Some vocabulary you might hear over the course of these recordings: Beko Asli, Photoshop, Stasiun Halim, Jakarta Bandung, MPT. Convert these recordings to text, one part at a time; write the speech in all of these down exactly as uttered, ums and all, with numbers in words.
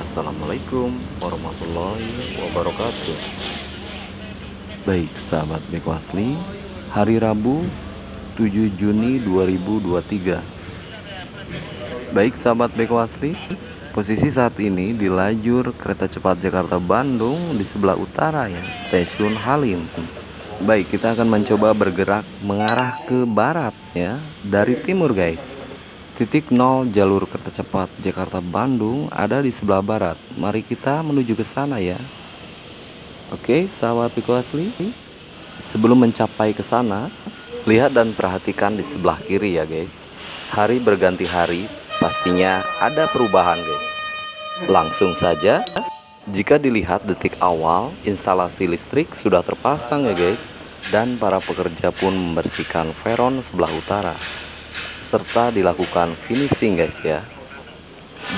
Assalamualaikum warahmatullahi wabarakatuh. Baik sahabat Beko Asli, hari Rabu tujuh Juni dua ribu dua puluh tiga. Baik sahabat Beko Asli, posisi saat ini di lajur kereta cepat Jakarta Bandung di sebelah utara ya, Stasiun Halim. Baik, kita akan mencoba bergerak mengarah ke barat ya, dari timur guys. Titik nol jalur kereta cepat Jakarta Bandung ada di sebelah barat. Mari kita menuju ke sana ya. Oke, sahabat Beko Asli. Sebelum mencapai ke sana, lihat dan perhatikan di sebelah kiri ya, guys. Hari berganti hari, pastinya ada perubahan, guys. Langsung saja, jika dilihat detik awal, instalasi listrik sudah terpasang ya, guys. Dan para pekerja pun membersihkan peron sebelah utara, serta dilakukan finishing guys ya.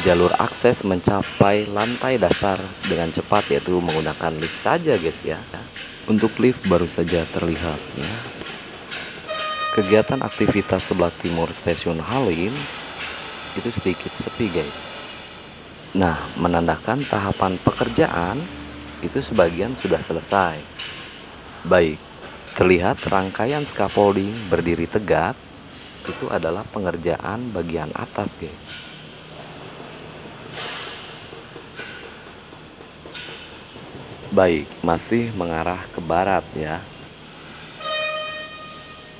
Jalur akses mencapai lantai dasar dengan cepat yaitu menggunakan lift saja guys ya. Untuk lift baru saja terlihat ya. Kegiatan aktivitas sebelah timur Stasiun Halim itu sedikit sepi guys. Nah, menandakan tahapan pekerjaan itu sebagian sudah selesai. Baik, terlihat rangkaian scaffolding berdiri tegak. Itu adalah pengerjaan bagian atas guys. Baik, masih mengarah ke barat ya.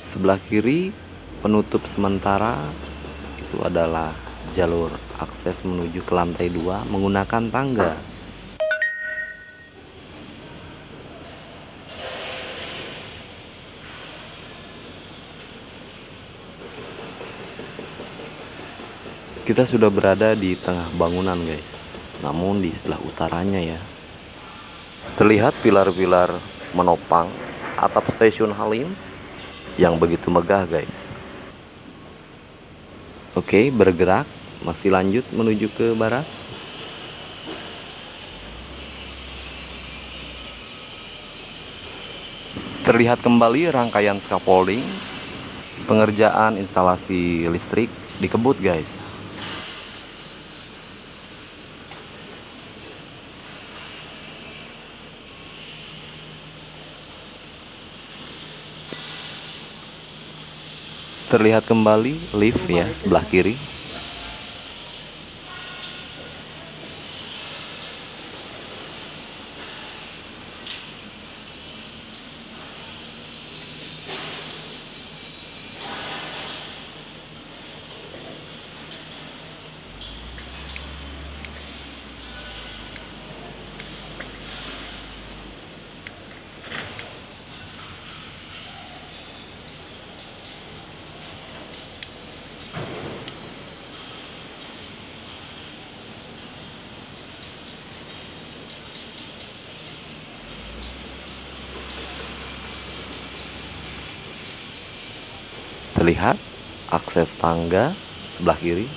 Sebelah kiri penutup sementara itu adalah jalur akses menuju ke lantai dua menggunakan tangga. Kita sudah berada di tengah bangunan guys, namun di sebelah utaranya ya. Terlihat pilar-pilar menopang atap Stasiun Halim yang begitu megah guys. Oke, bergerak masih lanjut menuju ke barat. Terlihat kembali rangkaian scaffolding, pengerjaan instalasi listrik di Kebut guys. Terlihat kembali lift ya sebelah kiri. Terlihat akses tangga sebelah kiri.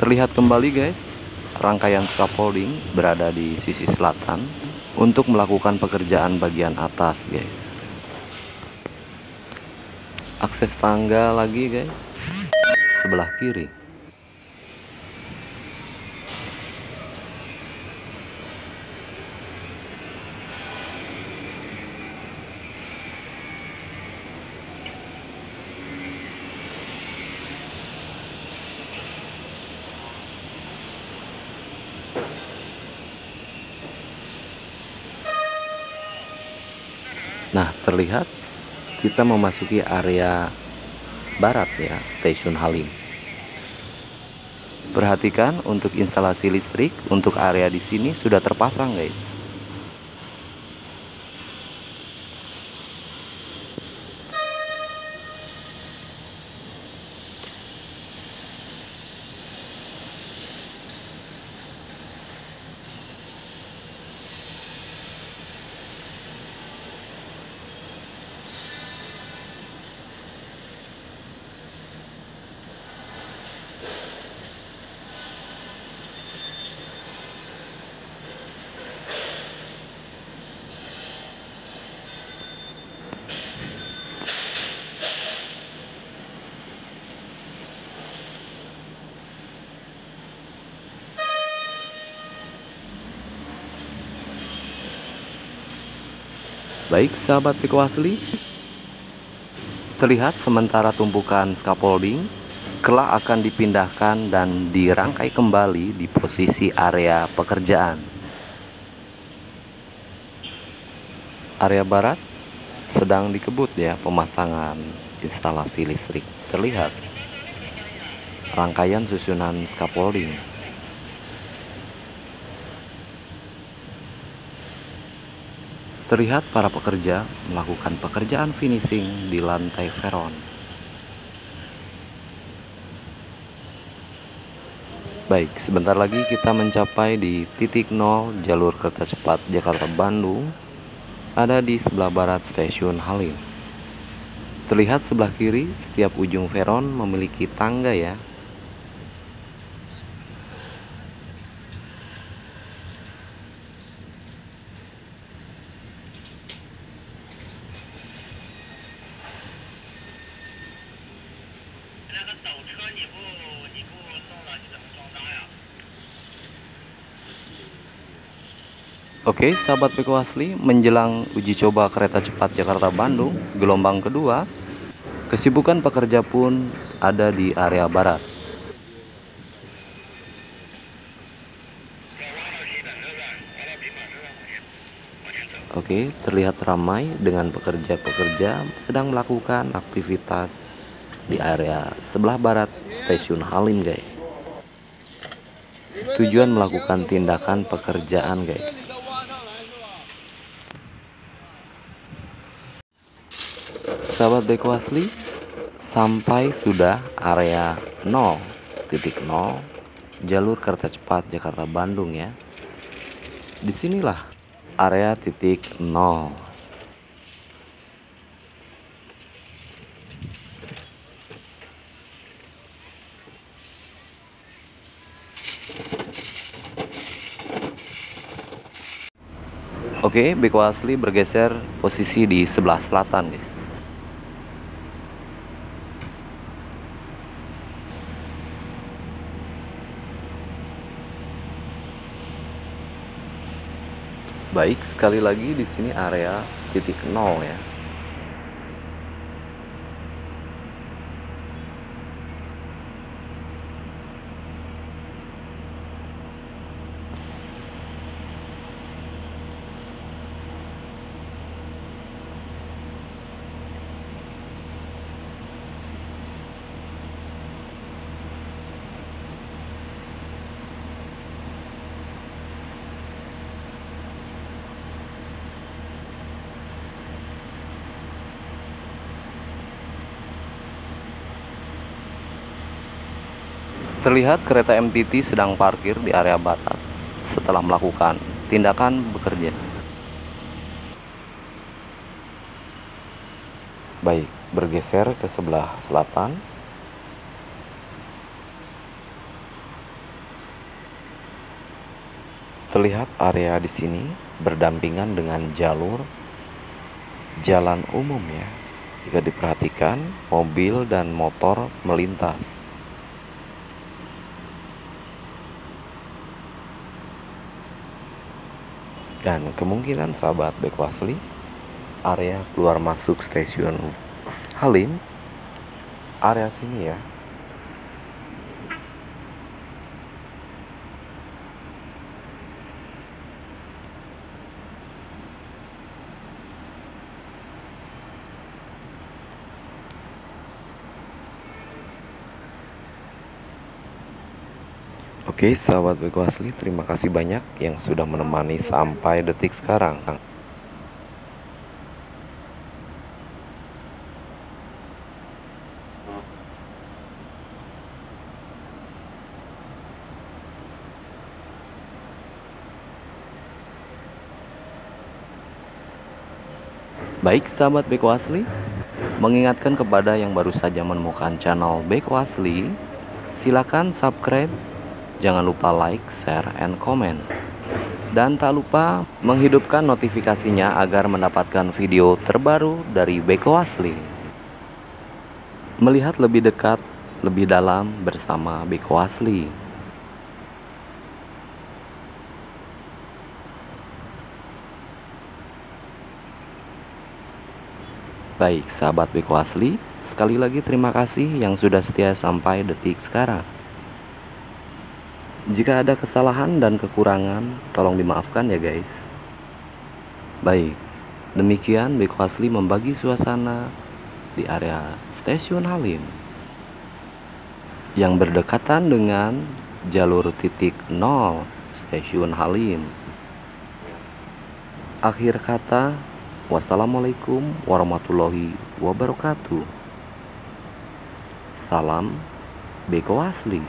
Terlihat kembali guys, rangkaian scaffolding berada di sisi selatan untuk melakukan pekerjaan bagian atas guys. Akses tangga lagi guys, sebelah kiri. Nah, terlihat kita memasuki area barat ya, Stasiun Halim. Perhatikan untuk instalasi listrik untuk area di sini sudah terpasang, guys. Baik sahabat Beko Asli, terlihat sementara tumpukan scaffolding kelak akan dipindahkan dan dirangkai kembali di posisi area pekerjaan. Area barat sedang dikebut ya pemasangan instalasi listrik. Terlihat rangkaian susunan scaffolding. Terlihat para pekerja melakukan pekerjaan finishing di lantai peron. Baik, sebentar lagi kita mencapai di titik nol jalur kereta cepat Jakarta Bandung, ada di sebelah barat Stasiun Halim. Terlihat sebelah kiri setiap ujung peron memiliki tangga ya. Oke sahabat Beko Asli, menjelang uji coba kereta cepat Jakarta Bandung gelombang kedua, kesibukan pekerja pun ada di area barat. Oke, terlihat ramai dengan pekerja-pekerja sedang melakukan aktivitas di area sebelah barat Stasiun Halim guys. Tujuan melakukan tindakan pekerjaan guys. Sahabat Beko Asli, sampai sudah area nol titik nol jalur kereta cepat Jakarta Bandung ya. Disinilah area titik nol. Oke, Beko Asli bergeser posisi di sebelah selatan guys. Baik, sekali lagi di sini area titik nol ya. Terlihat kereta M P T sedang parkir di area barat setelah melakukan tindakan bekerja. Baik, bergeser ke sebelah selatan. Terlihat area di sini berdampingan dengan jalur jalan umum ya. Jika diperhatikan, mobil dan motor melintas. Dan kemungkinan sahabat Beko Asli, area keluar masuk Stasiun Halim, area sini ya. Oke sahabat Beko Asli, terima kasih banyak yang sudah menemani sampai detik sekarang. Baik sahabat Beko Asli, mengingatkan kepada yang baru saja menemukan channel Beko Asli, silakan subscribe. Jangan lupa like, share, and comment. Dan tak lupa menghidupkan notifikasinya agar mendapatkan video terbaru dari Beko Asli. Melihat lebih dekat, lebih dalam bersama Beko Asli. Baik sahabat Beko Asli, sekali lagi terima kasih yang sudah setia sampai detik sekarang. Jika ada kesalahan dan kekurangan, tolong dimaafkan ya guys. Baik, demikian Beko Asli membagi suasana di area Stasiun Halim yang berdekatan dengan jalur titik nol Stasiun Halim. Akhir kata, wassalamualaikum warahmatullahi wabarakatuh. Salam Beko Asli.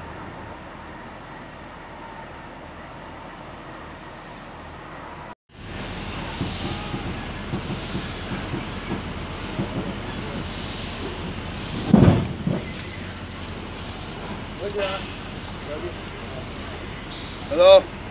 Halo.